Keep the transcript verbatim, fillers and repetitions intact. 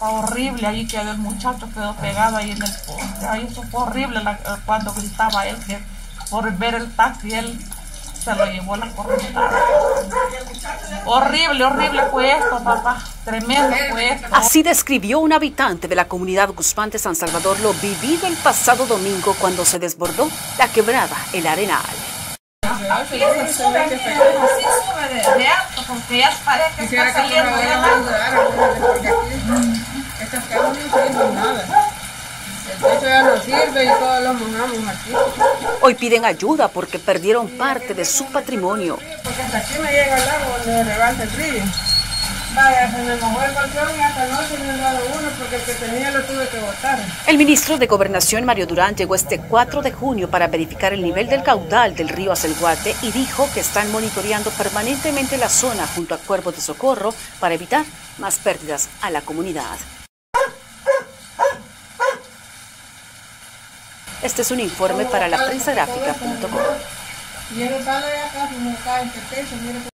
Horrible ahí que el muchacho quedó pegado ahí en el poste. Ahí eso fue horrible la, cuando gritaba él que por ver el taxi él se lo llevó la corriente. Horrible, horrible fue esto, papá. Tremendo fue esto. Así describió un habitante de la comunidad Guzmán de San Salvador lo vivido el pasado domingo cuando se desbordó la quebrada El Arenal. Así sube de, de alto, porque ya parece que está saliendo de la mano. Estas casas no sirven nada. El techo ya no sirve y todos los mojamos aquí. Hoy piden ayuda porque perdieron parte de su patrimonio. Porque hasta aquí me llega el agua donde se levanta el río. Vaya, se me mojó el balcón y hasta noche me han dado uno porque el que tenía lo tuve que botar. El ministro de Gobernación, Mario Durán, llegó este cuatro de junio para verificar el nivel del caudal del río Acelhuate y dijo que están monitoreando permanentemente la zona junto a cuerpos de socorro para evitar más pérdidas a la comunidad. Este es un informe para la prensa gráfica punto com.